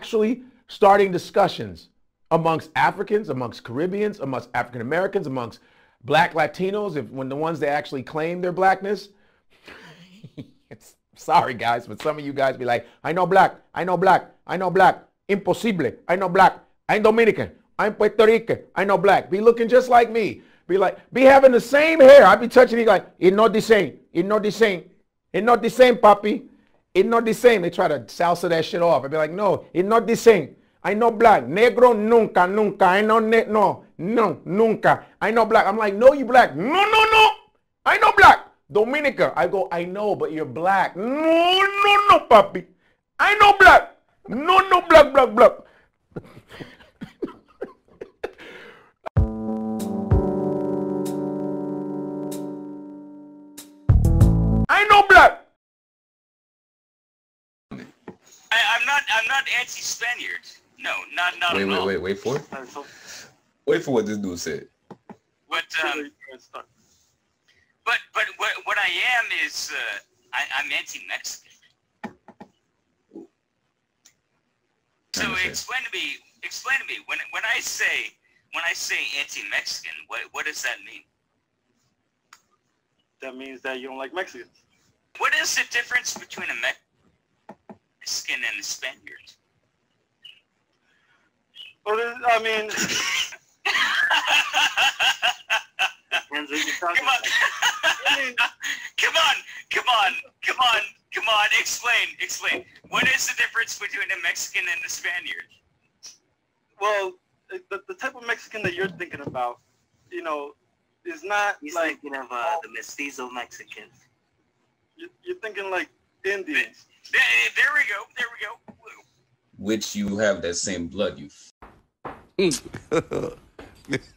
actually starting discussions amongst Africans, amongst Caribbeans, amongst African Americans, amongst Black Latinos, when the ones that actually claim their blackness. It's, sorry guys, but some of you guys be like, I know black, I know black, I know black, imposible, I know black, I'm Dominican, I'm Puerto Rican, I know black. Be looking just like me. Be like, be having the same hair. I be touching you like, it's not the same, it's not the same, it's not the same, papi, it's not the same. They try to salsa that shit off. I be like, no, it's not the same. I know black. Negro, nunca, nunca. I know nunca. I know black. I'm like, no, you black. No. I know black. Dominica. I go, I know, but you're black. No, papi. I know black. No, black. I know black. I'm not anti-Spaniard. No, not at all. Wait for it. Wait for what this dude said. But what I am is I'm anti-Mexican. So explain to me when I say anti-Mexican, what does that mean? That means that you don't like Mexicans. What is the difference between a Mexican and a Spaniard? Well, I mean, come on, explain. What is the difference between a Mexican and a Spaniard? Well, the type of Mexican that you're thinking about, you know, is not He's thinking of the mestizo Mexicans. You're thinking like Indians. There we go. Which you have that same blood, you.